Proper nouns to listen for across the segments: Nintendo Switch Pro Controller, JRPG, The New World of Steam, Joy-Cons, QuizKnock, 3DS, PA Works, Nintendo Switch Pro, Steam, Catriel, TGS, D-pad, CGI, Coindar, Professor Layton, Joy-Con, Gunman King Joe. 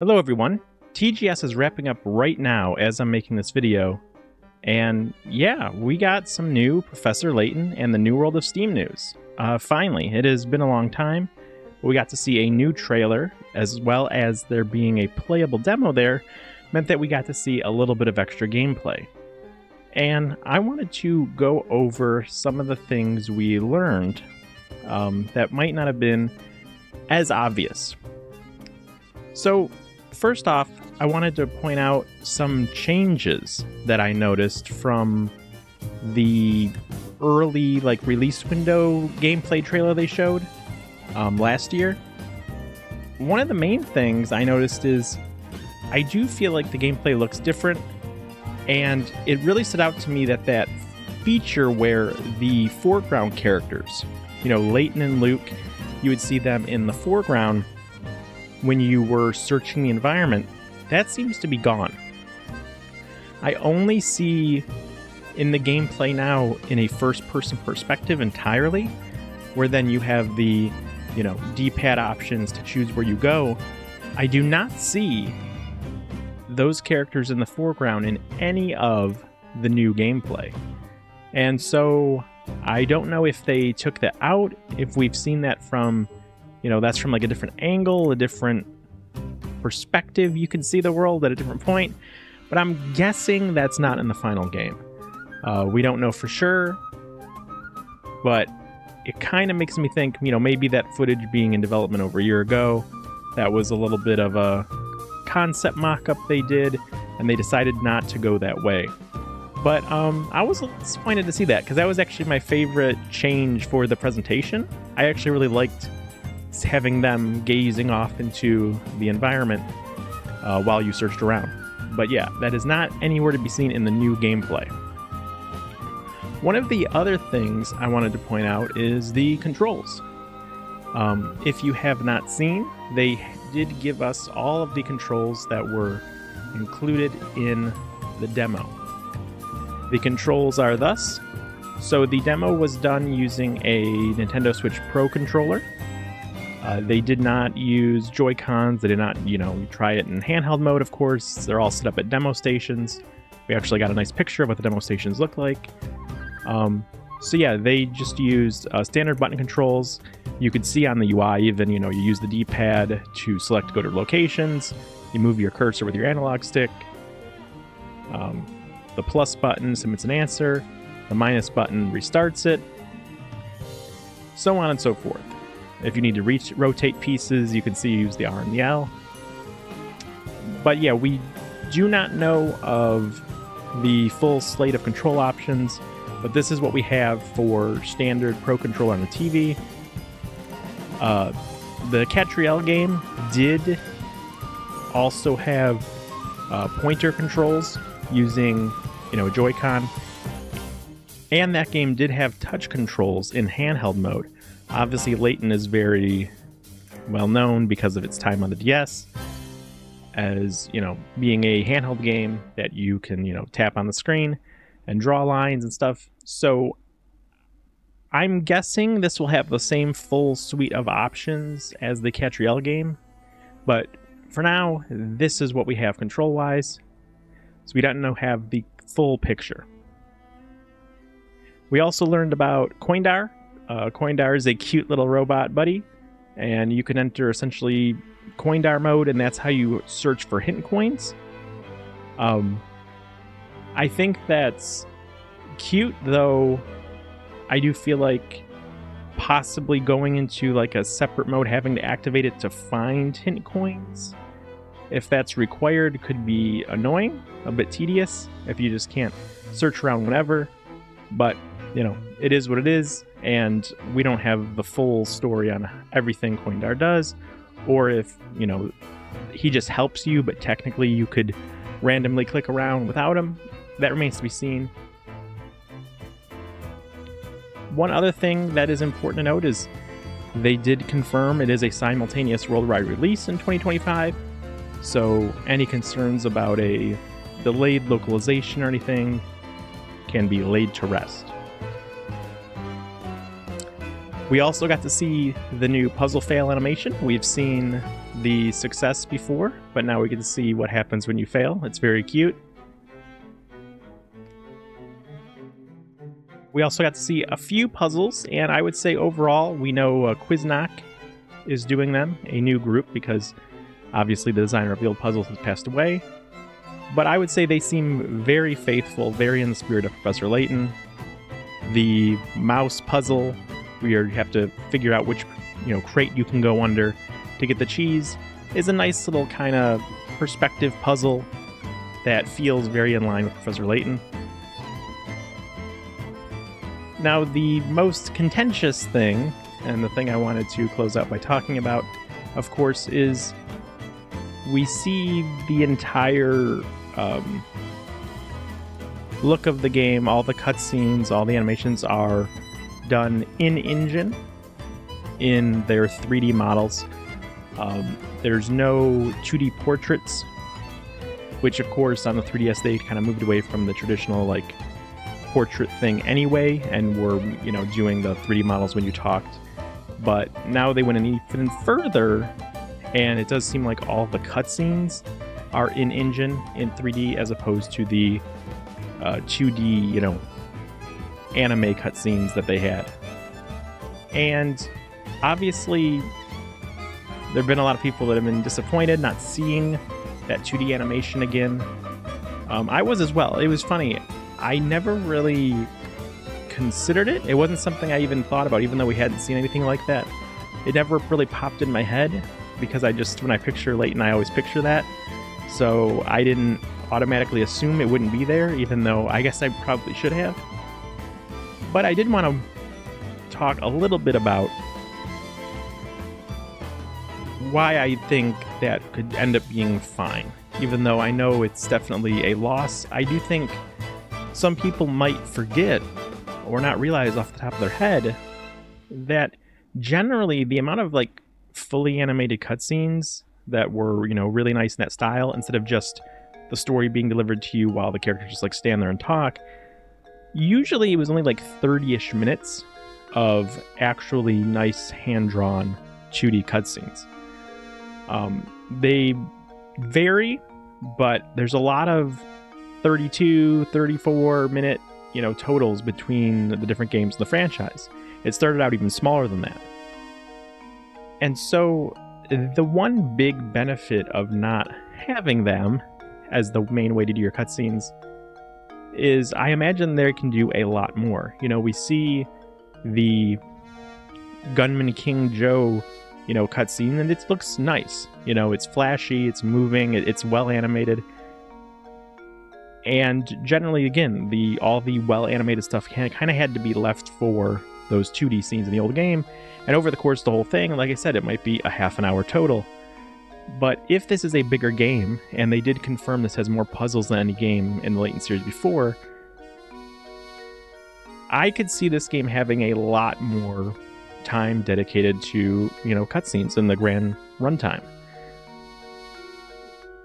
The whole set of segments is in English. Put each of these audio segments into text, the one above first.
Hello everyone, TGS is wrapping up right now as I'm making this video, and yeah, we got some new Professor Layton and the New World of Steam news. Finally, it has been a long time. We got to see a new trailer, as well as there being a playable demo there, meant that we got to see a little bit of extra gameplay. And I wanted to go over some of the things we learned that might not have been as obvious. So, first off, I wanted to point out some changes that I noticed from the early, like, release window gameplay trailer they showed last year. One of the main things I noticed is I do feel like the gameplay looks different, and it really stood out to me that feature where the foreground characters, you know, Layton and Luke, you would see them in the foreground when you were searching the environment. That seems to be gone. I only see in the gameplay now in a first-person perspective entirely, where then you have the, you know, D-pad options to choose where you go. I do not see those characters in the foreground in any of the new gameplay. And so I don't know if they took that out, if we've seen that from, you know, that's from like a different angle, a different perspective. You can see the world at a different point, but I'm guessing that's not in the final game. We don't know for sure, but it kind of makes me think, you know, maybe that footage being in development over a year ago, that was a little bit of a concept mock-up they did, and they decided not to go that way. But I was disappointed to see that, because that was actually my favorite change for the presentation. I actually really liked having them gazing off into the environment while you searched around. But yeah, that is not anywhere to be seen in the new gameplay. One of the other things I wanted to point out is the controls. If you have not seen, they did give us all of the controls that were included in the demo. The controls are thus. So the demo was done using a Nintendo Switch Pro controller. They did not use Joy-Cons. They did not, you know, try it in handheld mode, of course. They're all set up at demo stations. We actually got a nice picture of what the demo stations look like. So yeah, they just used standard button controls. You could see on the UI even, you know, you use the D-pad to select go to locations. You move your cursor with your analog stick. The plus button submits an answer. The minus button restarts it. So on and so forth. If you need to rotate pieces, you can see you use the R and the L. But yeah, we do not know of the full slate of control options, but this is what we have for standard Pro Controller on the TV. The Catriel game did also have pointer controls using, you know, a Joy-Con. And that game did have touch controls in handheld mode. Obviously, Layton is very well known because of its time on the DS as, you know, being a handheld game that you can, you know, tap on the screen and draw lines and stuff. So I'm guessing this will have the same full suite of options as the Catriel game. But for now, this is what we have control-wise. So we don't have the full picture. We also learned about Coindar. Coindar is a cute little robot buddy, and you can enter essentially Coindar mode, and that's how you search for hint coins. I think that's cute, though I do feel like possibly going into like a separate mode, having to activate it to find hint coins, if that's required, could be annoying, a bit tedious, if you just can't search around whenever. But, you know, it is what it is, and we don't have the full story on everything Coindar does, or if, you know, he just helps you, but technically you could randomly click around without him. That remains to be seen. One other thing that is important to note is they did confirm it is a simultaneous worldwide release in 2025, so any concerns about a delayed localization or anything can be laid to rest. We also got to see the new puzzle fail animation. We've seen the success before, but now we can see what happens when you fail. It's very cute. We also got to see a few puzzles, and I would say overall we know QuizKnock is doing them, a new group, because obviously the designer of the old puzzles has passed away. But I would say they seem very faithful, very in the spirit of Professor Layton. The mouse puzzle, you have to figure out which crate you can go under to get the cheese, is a nice little kind of perspective puzzle that feels very in line with Professor Layton. Now, the most contentious thing, and the thing I wanted to close out by talking about, of course, is we see the entire look of the game. All the cutscenes, all the animations are done in-engine, in their 3D models. There's no 2D portraits, which, of course, on the 3DS, they kind of moved away from the traditional, like, portrait thing anyway, and were, doing the 3D models when you talked. But now they went even further, and it does seem like all the cutscenes are in-engine, in 3D, as opposed to the 2D, anime cutscenes that they had. And obviously, there have been a lot of people that have been disappointed not seeing that 2D animation again. I was as well. It was funny. I never really considered it. It wasn't something I even thought about, even though we hadn't seen anything like that. It never really popped in my head, because when I picture Layton, I always picture that. So I didn't automatically assume it wouldn't be there, even though I guess I probably should have. But I did want to talk a little bit about why I think that could end up being fine. Even though I know it's definitely a loss, I do think some people might forget or not realize off the top of their head that generally the amount of like fully animated cutscenes that were, really nice in that style, instead of just the story being delivered to you while the characters just like stand there and talk, usually it was only like 30-ish minutes of actually nice hand-drawn 2D cutscenes. They vary, but there's a lot of 32, 34 minute, totals between the different games in the franchise. It started out even smaller than that. And so the one big benefit of not having them as the main way to do your cutscenes is I imagine they can do a lot more. We see the Gunman King Joe, cutscene, and it looks nice. It's flashy, it's moving, it's well animated. And generally, again, all the well-animated stuff kind of had to be left for those 2D scenes in the old game. And over the course of the whole thing, like I said, it might be a half an hour total. But if this is a bigger game, and they did confirm this has more puzzles than any game in the Layton series before, I could see this game having a lot more time dedicated to, cutscenes in the grand runtime.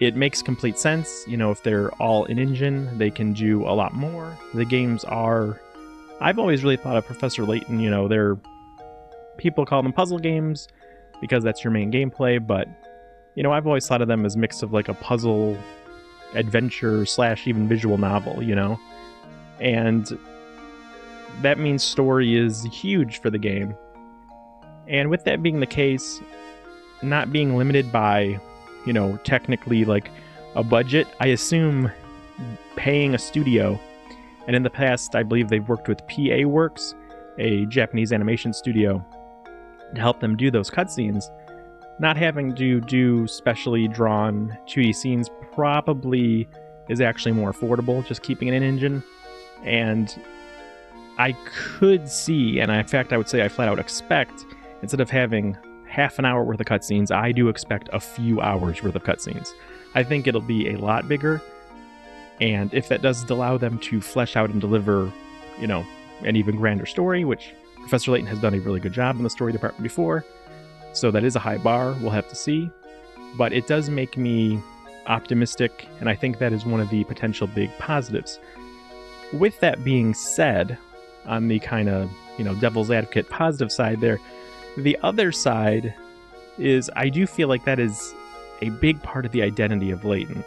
It makes complete sense, if they're all in engine, they can do a lot more. The games are, I've always really thought of Professor Layton, people call them puzzle games because that's your main gameplay, but, I've always thought of them as a mix of like a puzzle adventure / even visual novel, and that means story is huge for the game. And with that being the case, not being limited by technically like a budget, I assume paying a studio, and in the past I believe they've worked with PA Works, a Japanese animation studio, to help them do those cutscenes. Not having to do specially drawn 2D scenes probably is actually more affordable, just keeping it in engine. And I could see, and in fact I would say I flat out expect, instead of having half an hour worth of cutscenes, I do expect a few hours worth of cutscenes. I think it'll be a lot bigger, and if that does allow them to flesh out and deliver, an even grander story, which Professor Layton has done a really good job in the story department before, so that is a high bar, we'll have to see. But it does make me optimistic, and I think that is one of the potential big positives. With that being said, on the kind of, devil's advocate positive side there, the other side is I do feel like that is a big part of the identity of Layton,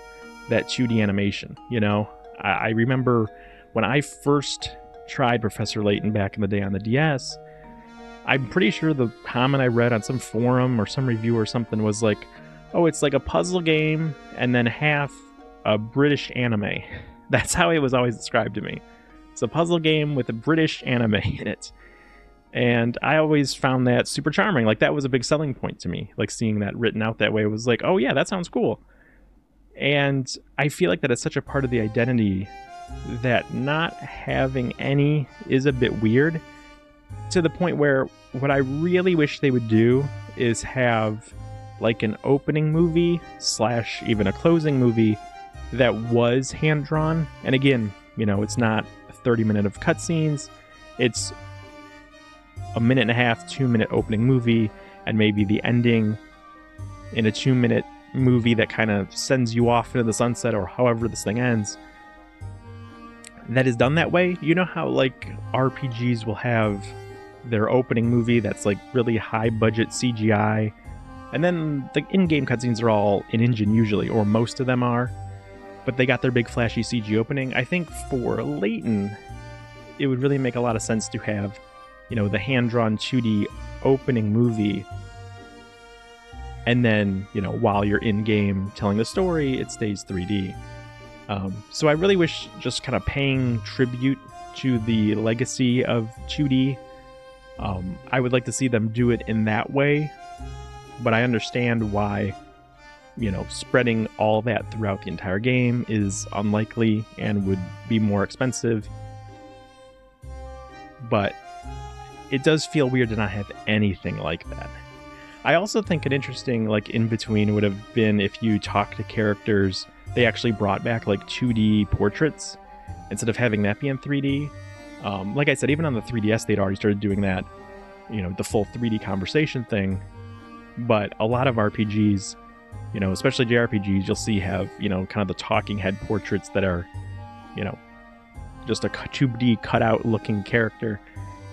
that 2D animation. You know, I remember when I first tried Professor Layton back in the day on the DS, I'm pretty sure the comment I read on some forum or some review or something was like, oh, it's like a puzzle game and then half a British anime. That's how it was always described to me. It's a puzzle game with a British anime in it. And I always found that super charming. Like, that was a big selling point to me. Like, seeing that written out that way was like, oh yeah, that sounds cool. And I feel like that is such a part of the identity that not having any is a bit weird, to the point where what I really wish they would do is have like an opening movie slash even a closing movie that was hand-drawn. And again, you know, it's not 30 minutes of cutscenes. It's a minute and a half, 2-minute opening movie, and maybe the ending in a 2-minute movie that kind of sends you off into the sunset, or however this thing ends. That is done that way. You know how like RPGs will have their opening movie that's like really high budget CGI, and then the in-game cutscenes are all in engine usually, or most of them are, but they got their big flashy CG opening. I think for Layton, it would really make a lot of sense to have, you know, the hand-drawn 2D opening movie, and then, you know, while you're in-game telling the story, it stays 3D. So I really wish, just kind of paying tribute to the legacy of 2D, I would like to see them do it in that way, but I understand why, you know, spreading all that throughout the entire game is unlikely and would be more expensive. But it does feel weird to not have anything like that. I also think an interesting, like, in-between would have been if you talk to characters, they actually brought back, like, 2D portraits instead of having that be in 3D. Like I said, even on the 3DS, they'd already started doing that, you know, the full 3D conversation thing. But a lot of RPGs, you know, especially JRPGs, you'll see have, you know, kind of the talking head portraits that are, you know, just a 2D cutout-looking character.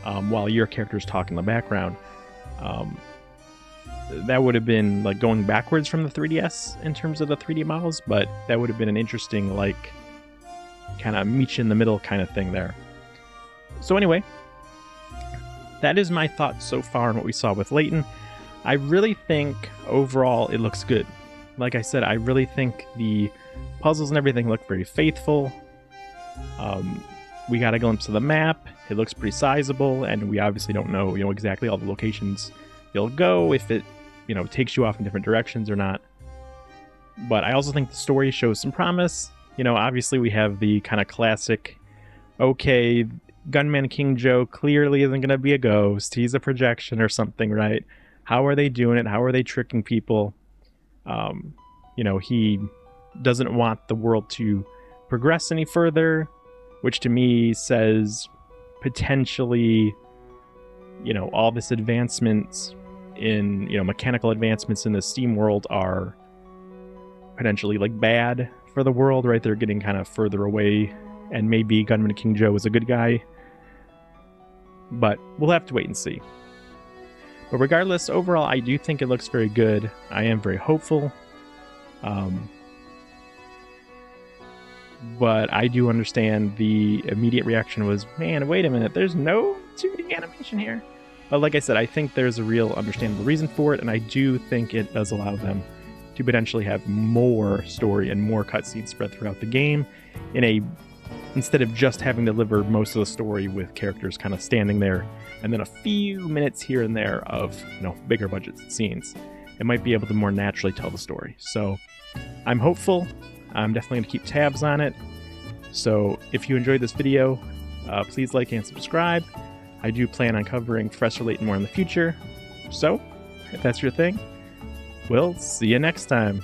While your character's talking in the background. That would have been like going backwards from the 3DS in terms of the 3D models, but that would have been an interesting, like, kind of meet you in the middle kind of thing there. So anyway, that is my thoughts so far on what we saw with Layton. I really think overall it looks good. Like I said, I really think the puzzles and everything look very faithful. We got a glimpse of the map. It looks pretty sizable, and we obviously don't know, you know, exactly all the locations you'll go, if it, you know, takes you off in different directions or not. But I also think the story shows some promise. You know, obviously we have the kind of classic, okay, Gunman King Joe clearly isn't going to be a ghost. He's a projection or something, right? How are they doing it? How are they tricking people? You know, he doesn't want the world to progress any further, which to me says potentially, you know, all this advancements in, you know, mechanical advancements in the Steam world are potentially like bad for the world, right? They're getting kind of further away, and maybe Gunman King Joe is a good guy, but we'll have to wait and see. But regardless, overall, I do think it looks very good. I am very hopeful. But I do understand the immediate reaction was, man, wait a minute, there's no 2D animation here. But like I said, I think there's a real understandable reason for it, and I do think it does allow them to potentially have more story and more cutscenes spread throughout the game, instead of just having to deliver most of the story with characters kind of standing there, and then a few minutes here and there of, you know, bigger budget scenes. It might be able to more naturally tell the story. So I'm hopeful. I'm definitely going to keep tabs on it. So if you enjoyed this video, please like and subscribe. I do plan on covering Professor Layton more in the future. So if that's your thing, we'll see you next time.